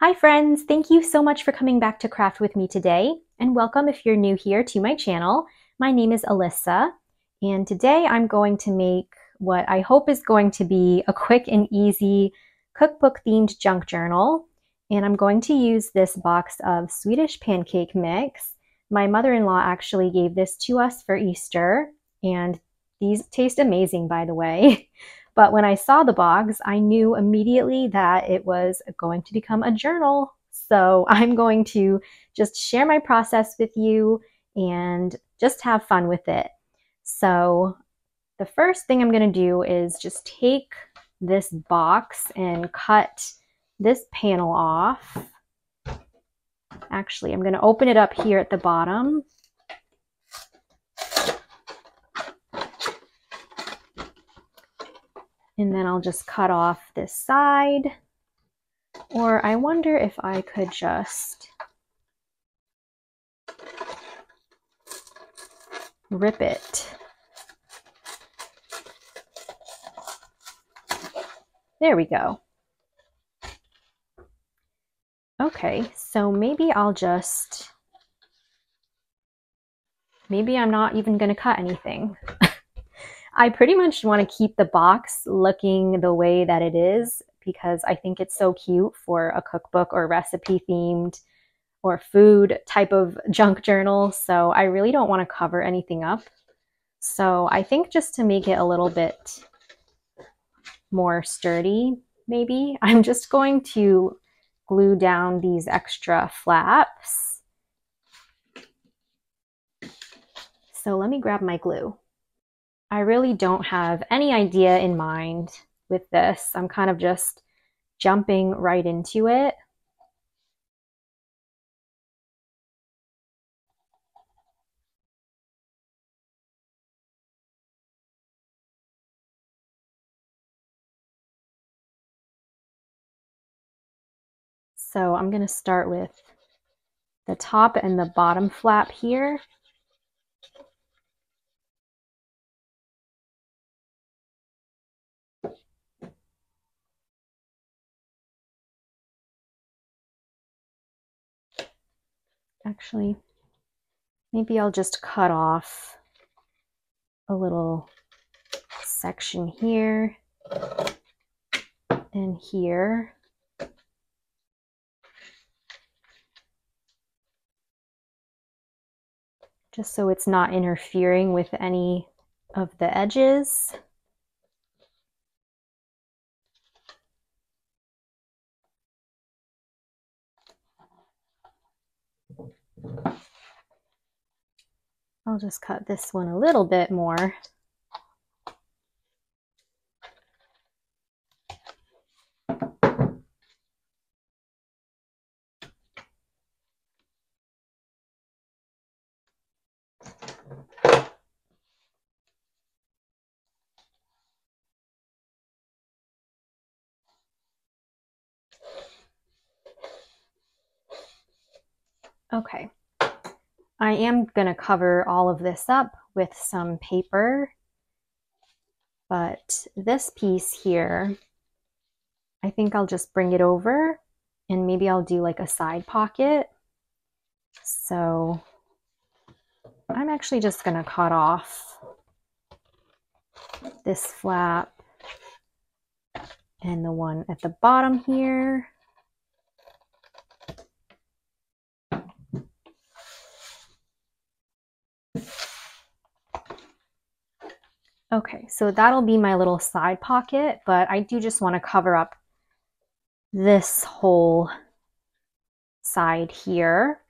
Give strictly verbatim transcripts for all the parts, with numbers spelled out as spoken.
Hi friends, thank you so much for coming back to Craft With Me today, and welcome if you're new here to my channel. My name is Alyssa, and today I'm going to make what I hope is going to be a quick and easy cookbook themed junk journal, and I'm going to use this box of Swedish pancake mix. My mother-in-law actually gave this to us for Easter, and these taste amazing, by the way. But when I saw the box, I knew immediately that it was going to become a journal. So I'm going to just share my process with you and just have fun with it. So the first thing I'm going to do is just take this box and cut this panel off. Actually, I'm going to open it up here at the bottom. And then I'll just cut off this side. Or I wonder if I could just rip it. There we go. Okay, so maybe I'll just, maybe I'm not even gonna cut anything. I pretty much want to keep the box looking the way that it is because I think it's so cute for a cookbook or recipe themed or food type of junk journal. So I really don't want to cover anything up. So I think just to make it a little bit more sturdy, maybe I'm just going to glue down these extra flaps. So let me grab my glue. I really don't have any idea in mind with this. I'm kind of just jumping right into it. So I'm going to start with the top and the bottom flap here. Actually, maybe I'll just cut off a little section here and here. Just so it's not interfering with any of the edges. I'll just cut this one a little bit more. Okay, I am going to cover all of this up with some paper, but this piece here, I think I'll just bring it over and maybe I'll do like a side pocket. So I'm actually just going to cut off this flap and the one at the bottom here. Okay, so that'll be my little side pocket, but I do just want to cover up this whole side here.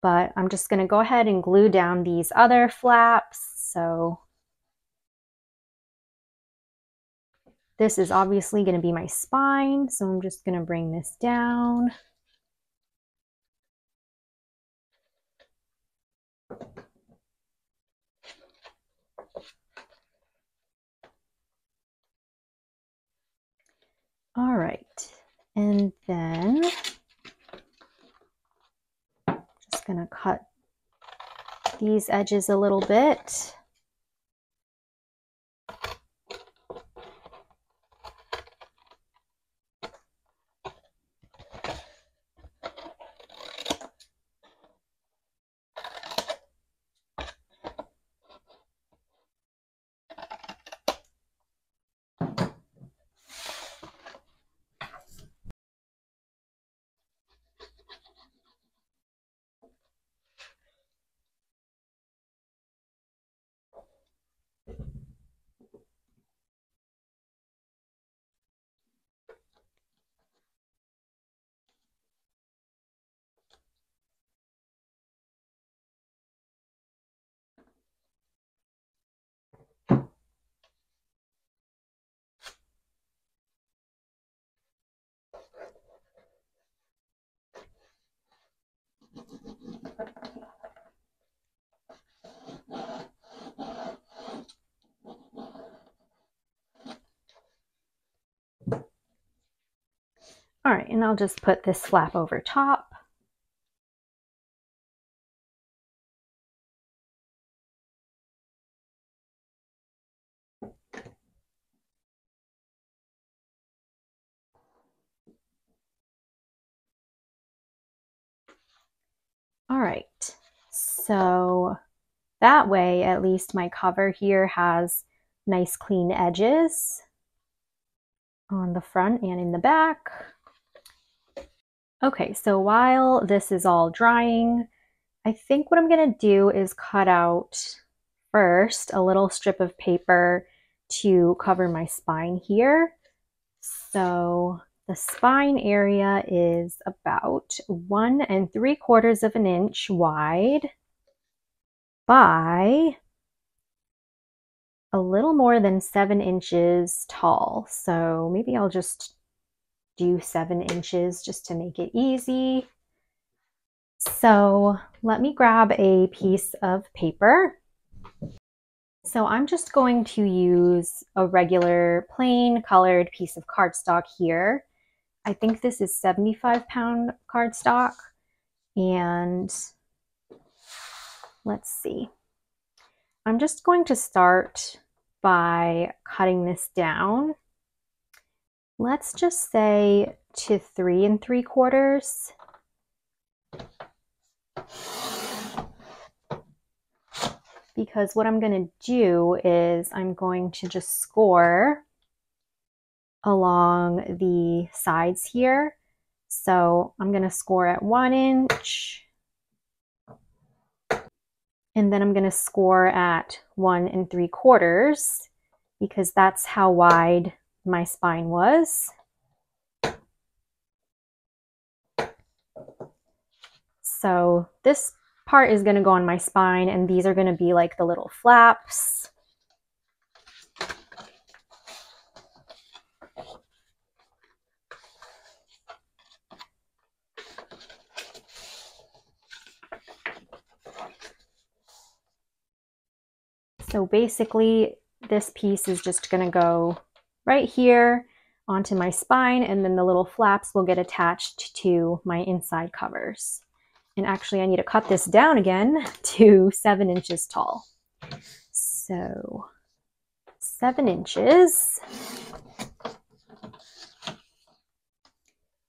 But I'm just going to go ahead and glue down these other flaps. So this is obviously going to be my spine, so I'm just going to bring this down. All right, and then I'm just gonna cut these edges a little bit. All right, and I'll just put this flap over top. All right, so that way at least my cover here has nice clean edges on the front and in the back. Okay, so while this is all drying, I think what I'm gonna do is cut out first a little strip of paper to cover my spine here. So the spine area is about one and three quarters of an inch wide by a little more than seven inches tall. So maybe I'll just do seven inches just to make it easy. So let me grab a piece of paper. So I'm just going to use a regular plain colored piece of cardstock here. I think this is seventy-five pound cardstock, and let's see. I'm just going to start by cutting this down. Let's just say to three and three quarters. Because what I'm gonna do is I'm going to just score along the sides here. So I'm gonna score at one inch. And then I'm gonna score at one and three quarters because that's how wide my spine was. So this part is gonna go on my spine, and these are gonna be like the little flaps. So basically, this piece is just gonna go right here onto my spine, and then the little flaps will get attached to my inside covers. And actually, I need to cut this down again to seven inches tall. So seven inches.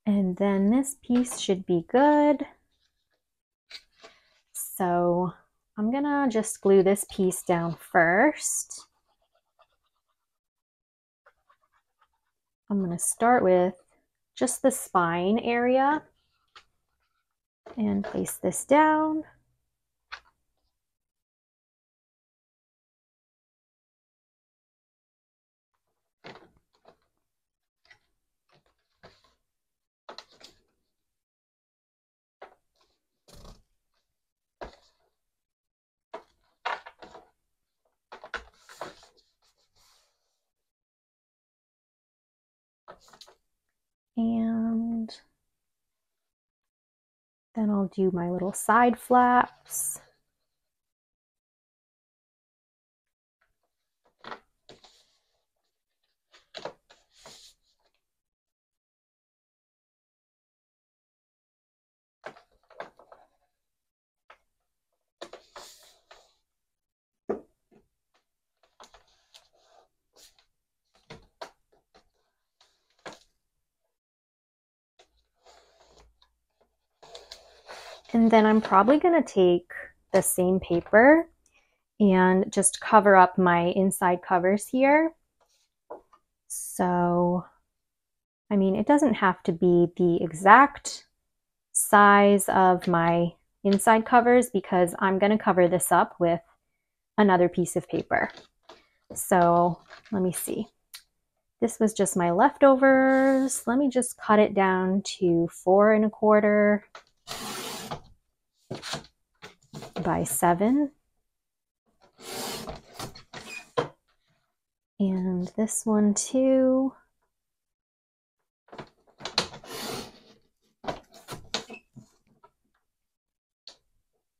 And then this piece should be good. So I'm gonna just glue this piece down first. I'm gonna start with just the spine area and place this down. And then I'll do my little side flaps. And then I'm probably gonna take the same paper and just cover up my inside covers here. So, I mean, it doesn't have to be the exact size of my inside covers because I'm gonna cover this up with another piece of paper. So, let me see. This was just my leftovers. Let me just cut it down to four and a quarter by seven. And this one too.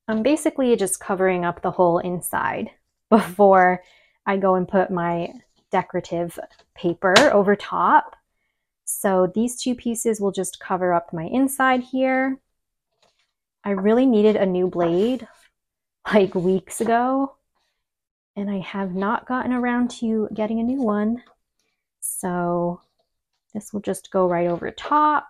I'm basically just covering up the whole inside before I go and put my decorative paper over top. So these two pieces will just cover up my inside here. I really needed a new blade like weeks ago, and I have not gotten around to getting a new one. So this will just go right over top.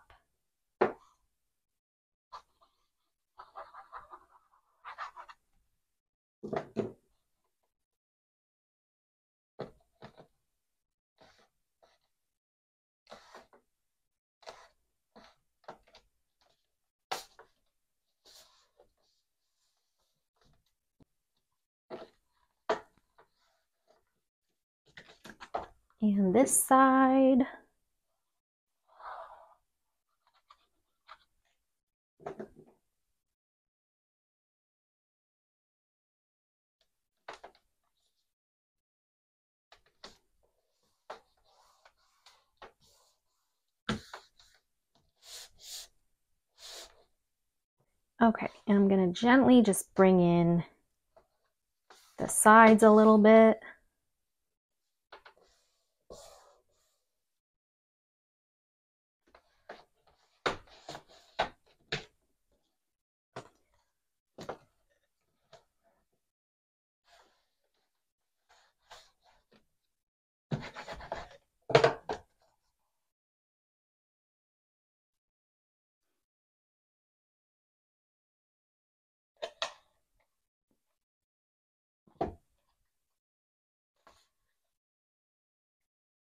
And this side. Okay, and I'm gonna gently just bring in the sides a little bit.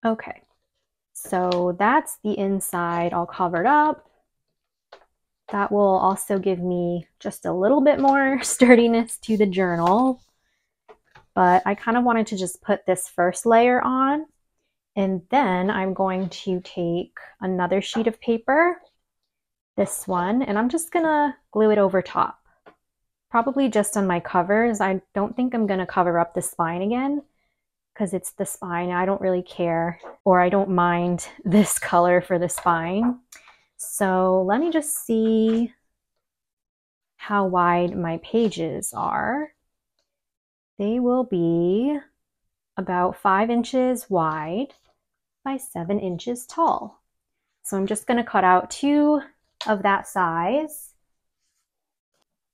Okay, so that's the inside all covered up. That will also give me just a little bit more sturdiness to the journal, but I kind of wanted to just put this first layer on, and then I'm going to take another sheet of paper, this one, and I'm just gonna glue it over top. Probably just on my covers. I don't think I'm gonna cover up the spine again, because it's the spine. I don't really care, or I don't mind this color for the spine. So let me just see how wide my pages are. They will be about five inches wide by seven inches tall. So I'm just gonna cut out two of that size.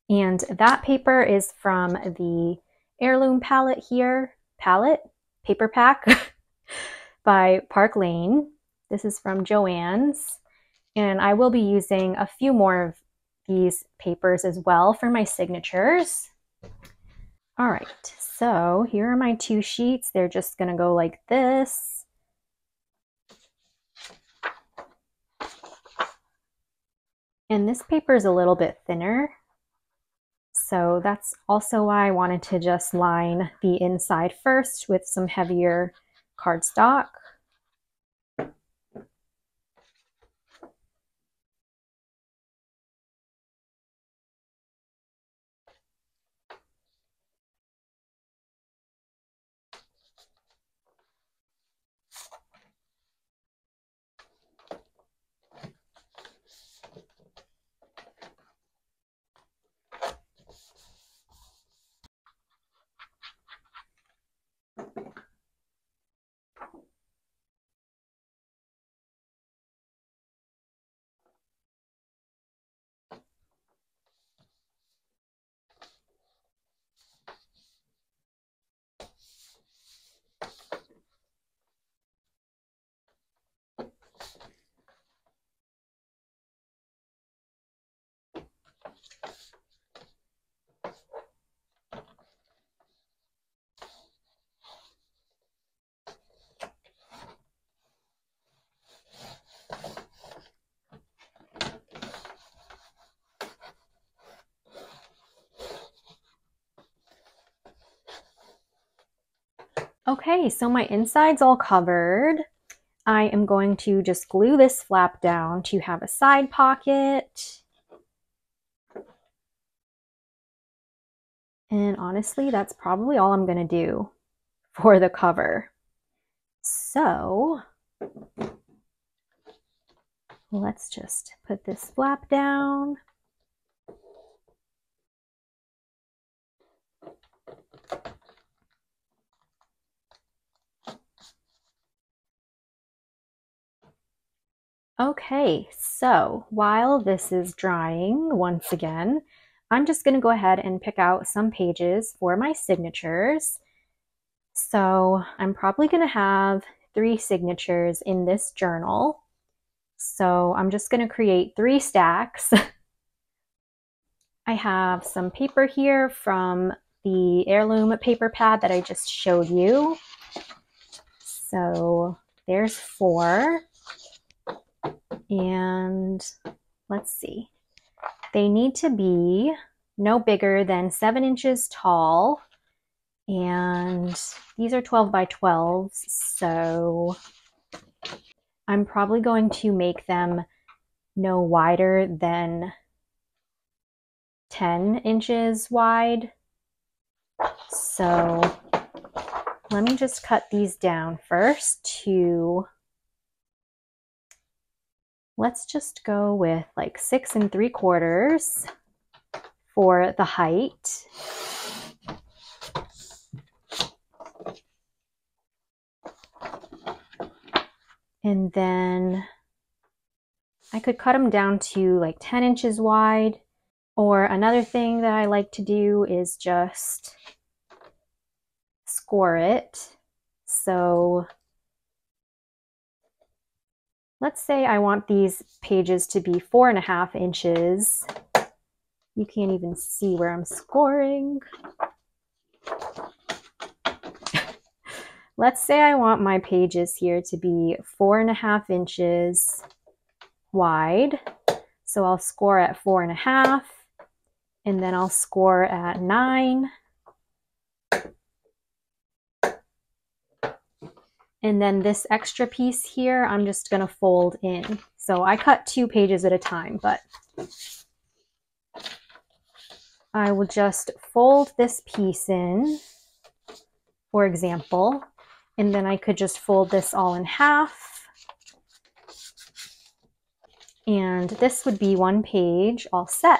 And that paper is from the Heirloom palette here, palette? Paper Pack by Park Lane. This is from Joann's, and I will be using a few more of these papers as well for my signatures. All right, so here are my two sheets. They're just gonna go like this. And this paper is a little bit thinner, so that's also why I wanted to just line the inside first with some heavier cardstock. Okay, so my inside's all covered. I am going to just glue this flap down to have a side pocket. And honestly, that's probably all I'm gonna do for the cover. So let's just put this flap down. Okay, so while this is drying once again, I'm just going to go ahead and pick out some pages for my signatures. So I'm probably going to have three signatures in this journal. So I'm just going to create three stacks. I have some paper here from the Heirloom paper pad that I just showed you. So there's four. And let's see, they need to be no bigger than seven inches tall, and these are twelve by twelves, so I'm probably going to make them no wider than ten inches wide. So let me just cut these down first to, let's just go with like six and three quarters for the height. And then I could cut them down to like ten inches wide. Or another thing that I like to do is just score it. So let's say I want these pages to be four and a half inches. You can't even see where I'm scoring. Let's say I want my pages here to be four and a half inches wide. So I'll score at four and a half, and then I'll score at nine. And then this extra piece here, I'm just gonna fold in. So I cut two pages at a time, but I will just fold this piece in, for example, and then I could just fold this all in half. And this would be one page all set,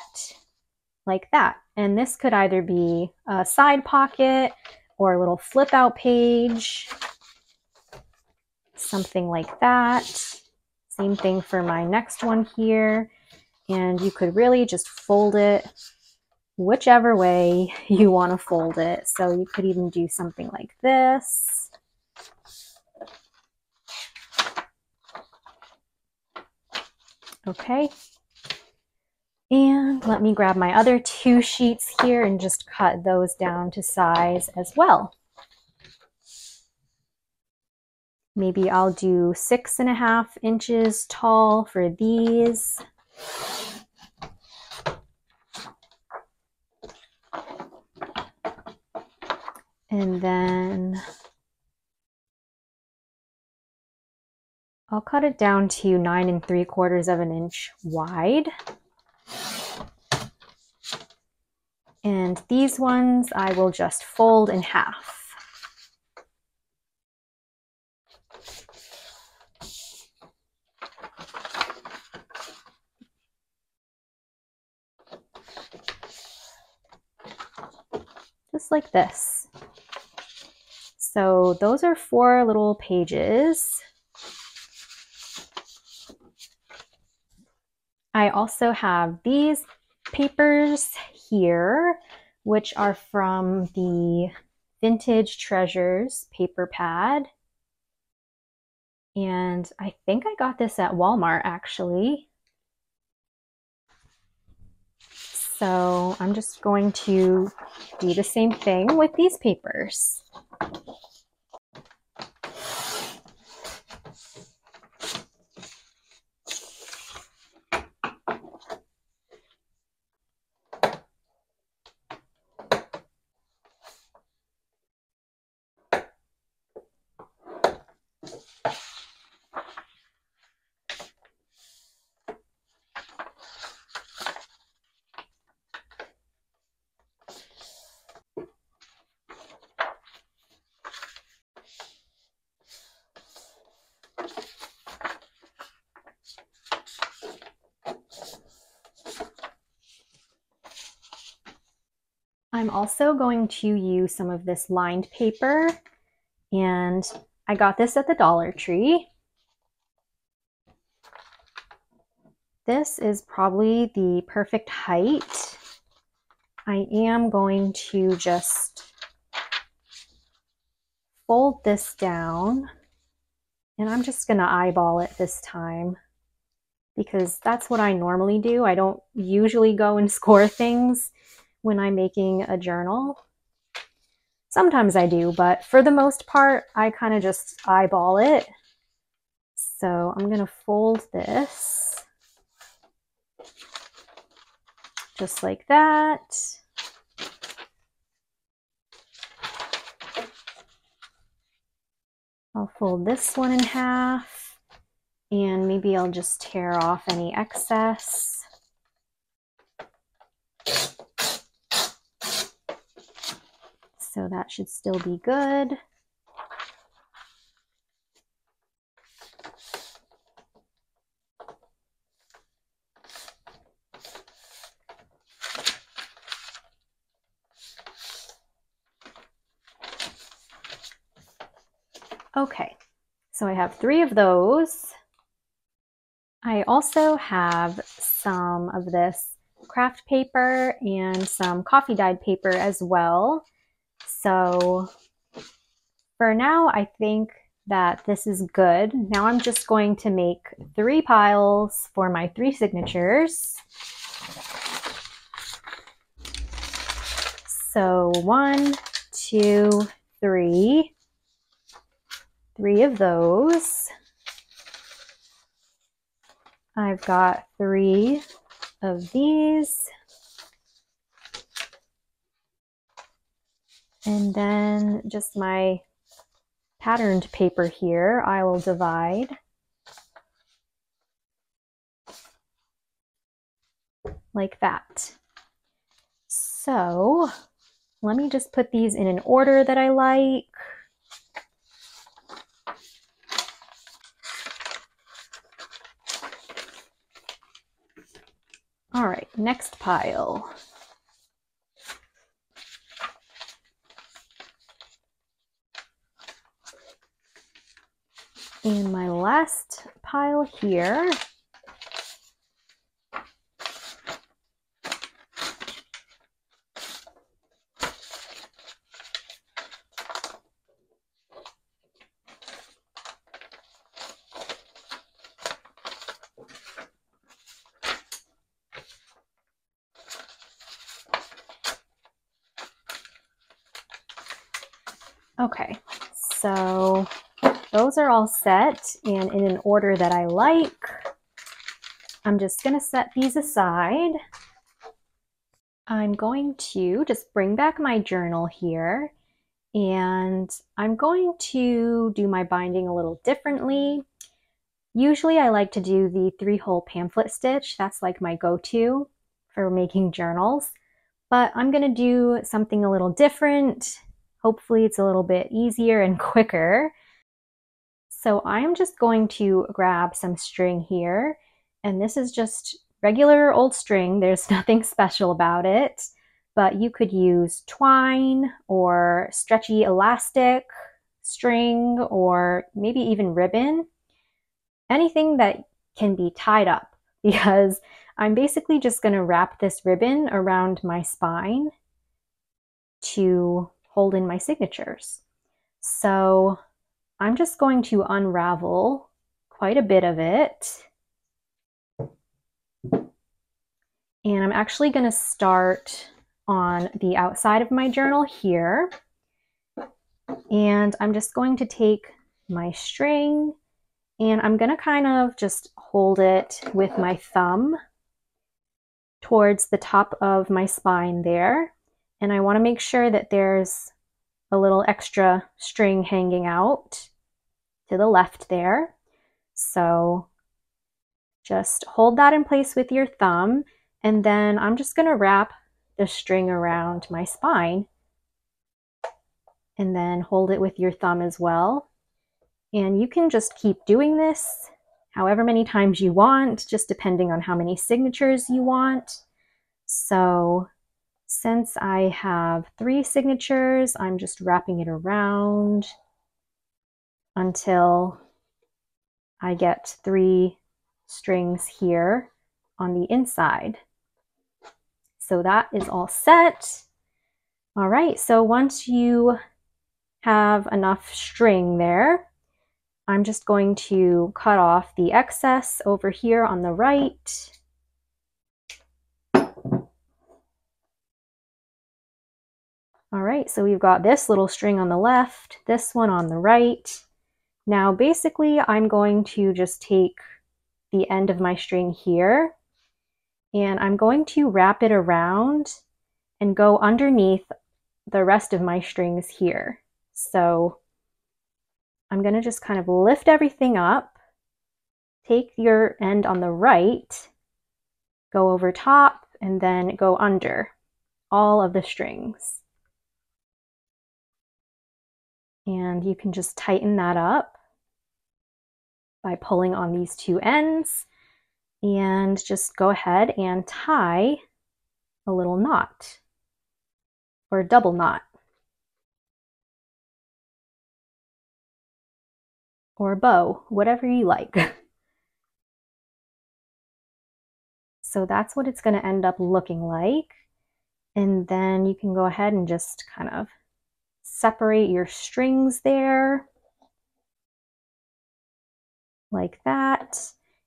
like that. And this could either be a side pocket or a little flip out page. Something like that. Same thing for my next one here. And you could really just fold it whichever way you want to fold it. So you could even do something like this. Okay. And let me grab my other two sheets here and just cut those down to size as well. Maybe I'll do six and a half inches tall for these. And then I'll cut it down to nine and three quarters of an inch wide. And these ones I will just fold in half. Just like this. So those are four little pages. I also have these papers here, which are from the Vintage Treasures paper pad. And I think I got this at Walmart actually. So I'm just going to do the same thing with these papers. I'm also going to use some of this lined paper, and I got this at the Dollar Tree. This is probably the perfect height. I am going to just fold this down, and I'm just gonna eyeball it this time because that's what I normally do. I don't usually go and score things when I'm making a journal. Sometimes I do, but for the most part, I kind of just eyeball it. So I'm gonna fold this just like that. I'll fold this one in half, and maybe I'll just tear off any excess. So that should still be good. Okay, so I have three of those. I also have some of this craft paper and some coffee dyed paper as well. So for now, I think that this is good. Now I'm just going to make three piles for my three signatures. So one, two, three. Three of those. I've got three of these. And then just my patterned paper here, I will divide like that. So let me just put these in an order that I like. All right, next pile. And my last pile here. Okay, so those are all set and in an order that I like. I'm just gonna set these aside. I'm going to just bring back my journal here, and I'm going to do my binding a little differently. Usually I like to do the three-hole pamphlet stitch. That's like my go-to for making journals, but I'm gonna do something a little different. Hopefully it's a little bit easier and quicker. So I'm just going to grab some string here, and this is just regular old string. There's nothing special about it, but you could use twine or stretchy elastic string, or maybe even ribbon, anything that can be tied up, because I'm basically just gonna wrap this ribbon around my spine to hold in my signatures. So I'm just going to unravel quite a bit of it. And I'm actually going to start on the outside of my journal here. And I'm just going to take my string, and I'm going to kind of just hold it with my thumb towards the top of my spine there. And I want to make sure that there's a little extra string hanging out to the left there. So just hold that in place with your thumb, and then I'm just going to wrap the string around my spine and then hold it with your thumb as well. And you can just keep doing this however many times you want, just depending on how many signatures you want. So since I have three signatures, I'm just wrapping it around until I get three strings here on the inside. So that is all set. All right, so once you have enough string there, I'm just going to cut off the excess over here on the right. All right, so we've got this little string on the left, this one on the right. Now, basically, I'm going to just take the end of my string here, and I'm going to wrap it around and go underneath the rest of my strings here. So I'm going to just kind of lift everything up, take your end on the right, go over top, and then go under all of the strings. And you can just tighten that up by pulling on these two ends and just go ahead and tie a little knot or a double knot. Or a bow, whatever you like. So that's what it's going to end up looking like. And then you can go ahead and just kind of separate your strings there like that.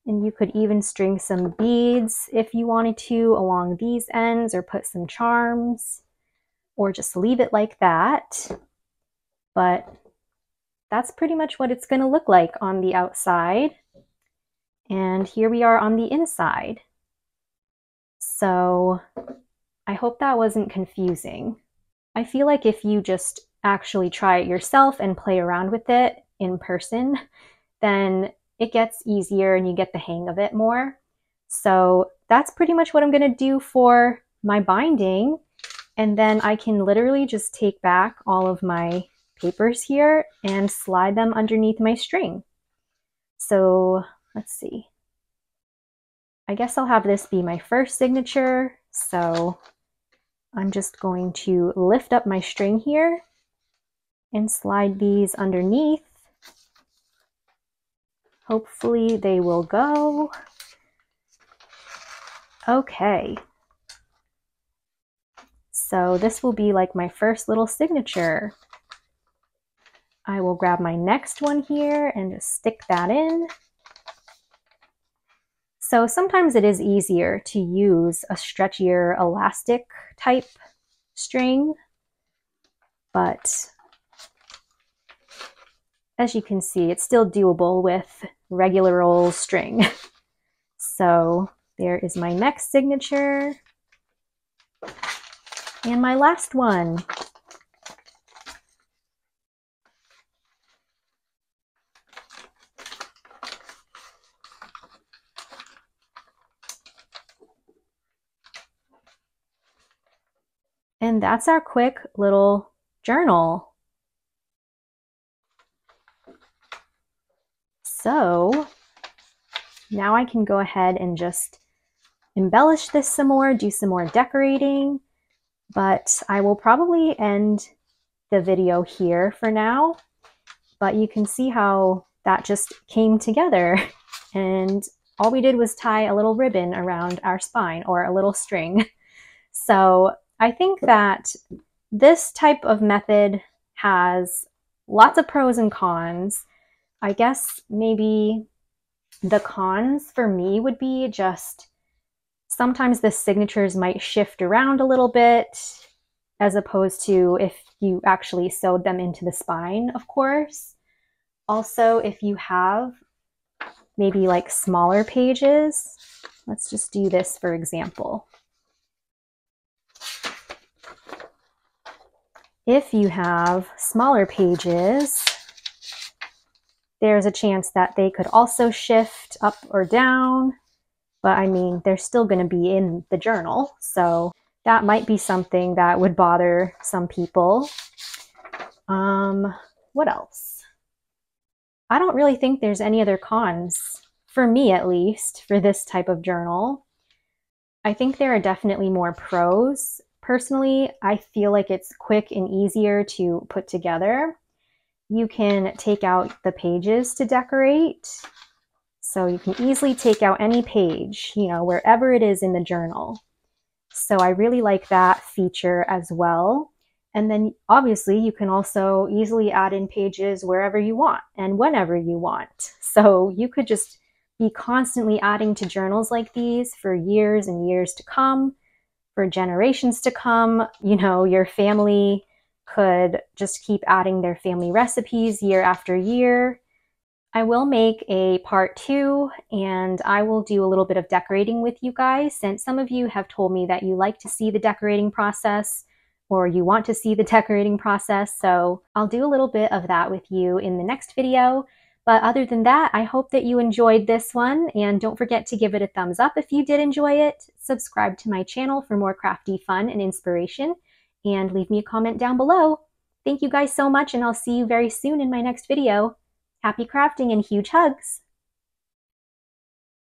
And you could even string some beads if you wanted to along these ends, or put some charms, or just leave it like that. But that's pretty much what it's going to look like on the outside. And here we are on the inside. So I hope that wasn't confusing. I feel like if you just actually try it yourself and play around with it in person, then it gets easier and you get the hang of it more. So that's pretty much what I'm going to do for my binding. And then I can literally just take back all of my papers here and slide them underneath my string. So let's see. I guess I'll have this be my first signature. So I'm just going to lift up my string here and slide these underneath. Hopefully they will go. Okay. So this will be like my first little signature. I will grab my next one here and just stick that in. So sometimes it is easier to use a stretchier elastic type string, but as you can see, it's still doable with regular old string. So there is my next signature and my last one. And that's our quick little journal. So now I can go ahead and just embellish this some more, do some more decorating, but I will probably end the video here for now. But you can see how that just came together. And all we did was tie a little ribbon around our spine, or a little string. So I think that this type of method has lots of pros and cons. I guess maybe the cons for me would be just sometimes the signatures might shift around a little bit, as opposed to if you actually sewed them into the spine, of course. Also, if you have maybe like smaller pages, let's just do this for example. If you have smaller pages, there's a chance that they could also shift up or down, but I mean, they're still going to be in the journal, so that might be something that would bother some people. Um, what else? I don't really think there's any other cons, for me at least, for this type of journal. I think there are definitely more pros. Personally, I feel like it's quick and easier to put together. You can take out the pages to decorate. So you can easily take out any page, you know, wherever it is in the journal. So I really like that feature as well. And then obviously you can also easily add in pages wherever you want and whenever you want. So you could just be constantly adding to journals like these for years and years to come, for generations to come. You know, your family could just keep adding their family recipes year after year. I will make a part two, and I will do a little bit of decorating with you guys, since some of you have told me that you like to see the decorating process, or you want to see the decorating process. So I'll do a little bit of that with you in the next video. But other than that, I hope that you enjoyed this one, and don't forget to give it a thumbs up if you did enjoy it. Subscribe to my channel for more crafty fun and inspiration, and leave me a comment down below. Thank you guys so much, and I'll see you very soon in my next video. Happy crafting and huge hugs!